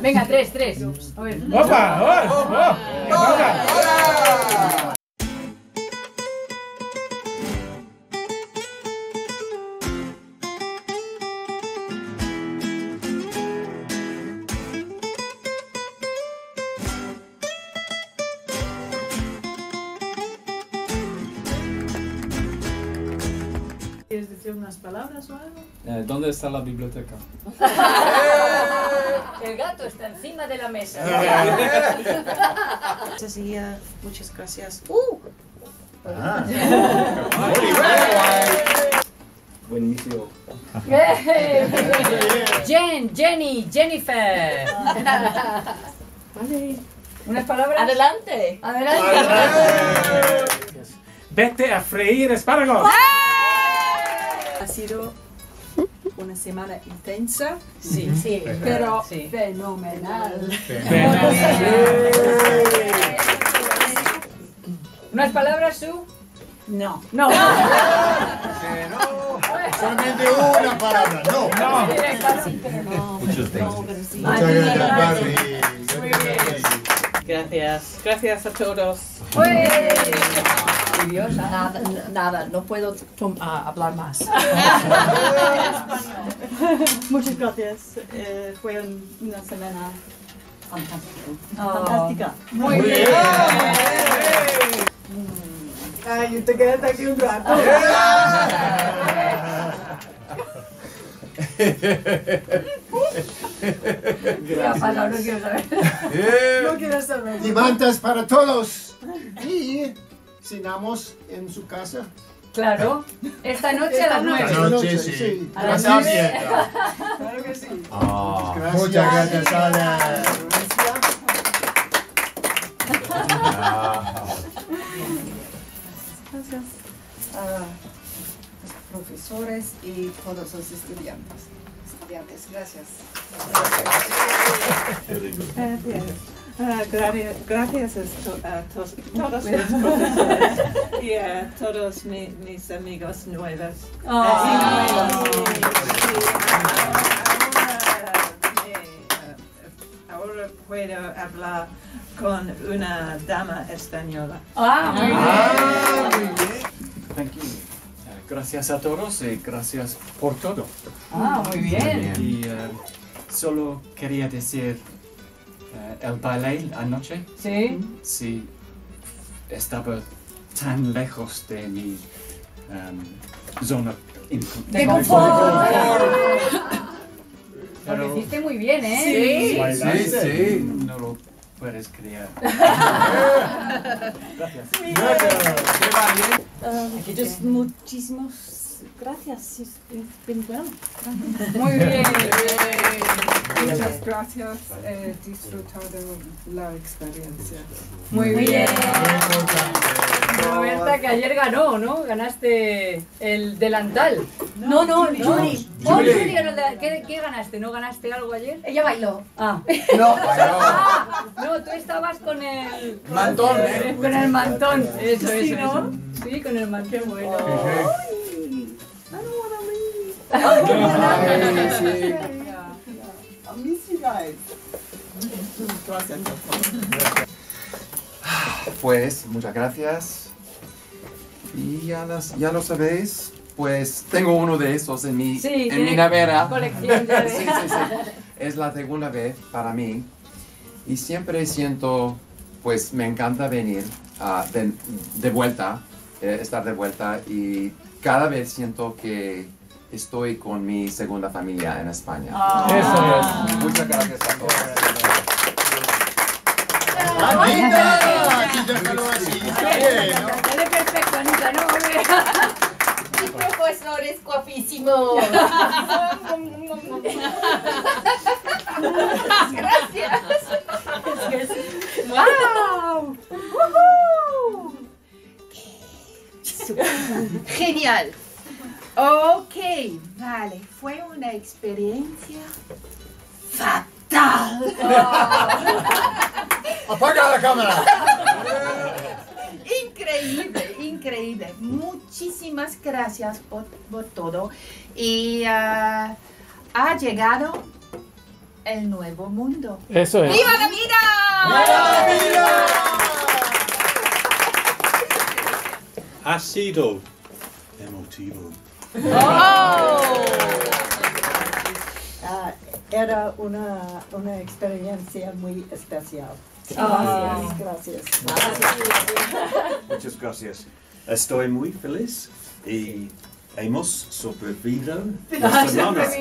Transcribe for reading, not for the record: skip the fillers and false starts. Venga, 3. A ver. ¡Opa! ¡Opa! ¿Quieres decir unas palabras o algo? ¿Dónde está la biblioteca? El gato está encima de la mesa. Muchas gracias. Muchas gracias. Buenísimo. Jennifer. Vale. ¿Unas palabras? Adelante. Vete a freír espárragos. Ha sido una semana intensa, sí, pero sí. Fenomenal. ¿Unas palabras, Su? No. Solamente una palabra, no. Muchas gracias, Barry. Gracias a todos. Dios, nada, no puedo hablar más. Muchas gracias. Fue una semana fantástica. Muy bien. Ay, te quedas aquí un rato. Gracias. No quiero saber. Levantas para todos. Y cenamos en su casa. Claro, esta noche a las 9. Esta noche, sí. A las 9. Claro que sí. Muchas gracias, Ana. Gracias a los profesores y todos los estudiantes. Gracias. Gracias a todos los profesores y a todos mis amigos nuevos. Ahora puedo hablar con una dama española. Muy bien. Gracias a todos y gracias por todo. Muy bien. Y solo quería decir... el baile anoche, sí, estaba tan lejos de mi zona de confort. Pero lo hiciste muy bien, ¿eh? Sí, no lo puedes creer. Gracias. Gracias. Muchísimas gracias. Muy bien. Muchas gracias, he disfrutado la experiencia. Muy bien. Roberta, que ayer ganó, ¿no? Ganaste el delantal. No, Julie. ¿Qué ganaste? ¿No ganaste algo ayer? Ella bailó. No, tú estabas con el... mantón, ¿eh? Con el mantón. Eso. Sí, con el mantón. Bueno. ¡Ay! Pues muchas gracias. Y ya lo sabéis, pues tengo uno de esos en mi nevera. Sí. Es la segunda vez para mí y siempre siento, pues me encanta venir estar de vuelta, y cada vez siento que estoy con mi segunda familia en España. Eso es. Muchas gracias a todos. El profesor es guapísimo. Gracias. ¡Wow! Genial. Ok, vale, fue una experiencia fatal. ¡Apaga la cámara! Increíble. Muchísimas gracias por todo. Y ha llegado el nuevo mundo. Eso es. ¡Viva la vida! ¡Viva la vida! Ha sido emotivo. Oh. Era una experiencia muy especial. Oh. Gracias. Gracias. Muchas gracias. Estoy muy feliz y hemos sobrevivido 2 semanas.